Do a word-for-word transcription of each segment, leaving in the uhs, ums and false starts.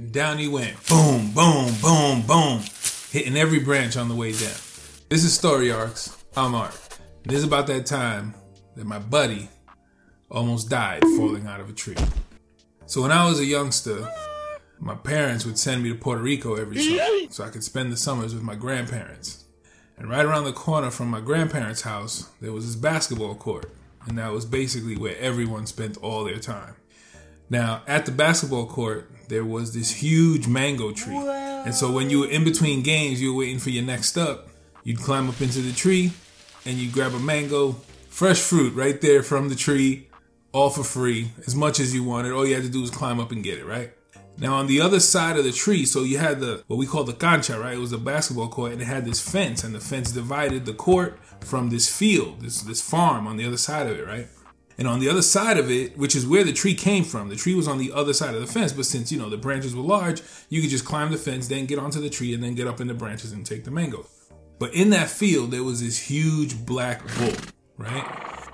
And down he went. Boom, boom, boom, boom. Hitting every branch on the way down. This is Story Arcs. I'm Ark. This is about that time that my buddy almost died falling out of a tree. So when I was a youngster, my parents would send me to Puerto Rico every summer so I could spend the summers with my grandparents. And right around the corner from my grandparents' house, there was this basketball court. And that was basically where everyone spent all their time. Now, at the basketball court, there was this huge mango tree. Whoa. And so when you were in between games, you were waiting for your next up, you'd climb up into the tree and you'd grab a mango, fresh fruit right there from the tree, all for free, as much as you wanted. All you had to do was climb up and get it, right? Now, on the other side of the tree, so you had the what we call the cancha, right? It was a basketball court, and it had this fence, and the fence divided the court from this field, this, this farm on the other side of it, right? And on the other side of it, which is where the tree came from, the tree was on the other side of the fence, but since, you know, the branches were large, you could just climb the fence, then get onto the tree, and then get up in the branches and take the mango. But in that field, there was this huge black bull, right?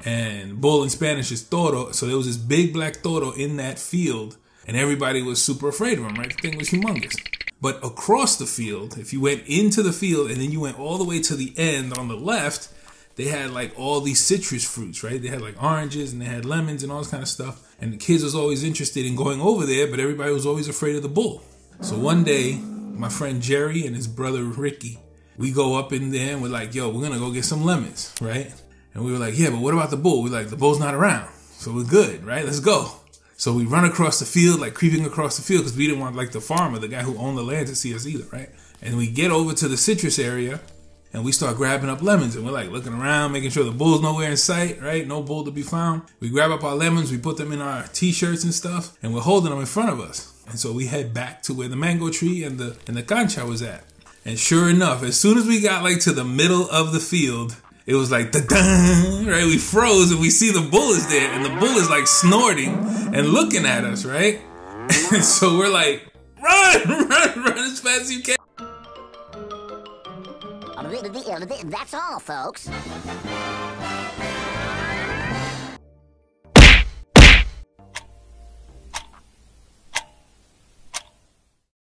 And bull in Spanish is toro, so there was this big black toro in that field, and everybody was super afraid of him, right? The thing was humongous. But across the field, if you went into the field and then you went all the way to the end on the left, they had like all these citrus fruits, right? They had like oranges and they had lemons and all this kind of stuff. And the kids was always interested in going over there, but everybody was always afraid of the bull. So one day, my friend Jerry and his brother Ricky, we go up in there and we're like, yo, we're gonna go get some lemons, right? And we were like, yeah, but what about the bull? We're like, the bull's not around, so we're good, right? Let's go. So we run across the field, like creeping across the field, because we didn't want like the farmer, the guy who owned the land, to see us either, right? And we get over to the citrus area and we start grabbing up lemons. And we're like looking around, making sure the bull's nowhere in sight, right? No bull to be found. We grab up our lemons, we put them in our t-shirts and stuff, and we're holding them in front of us. And so we head back to where the mango tree and the, and the cancha was at. And sure enough, as soon as we got like to the middle of the field, it was like, da-dun, right? We froze and we see the bull is there and the bull is like snorting and looking at us, right? And so we're like, run, run, run as fast as you can. That's all, folks.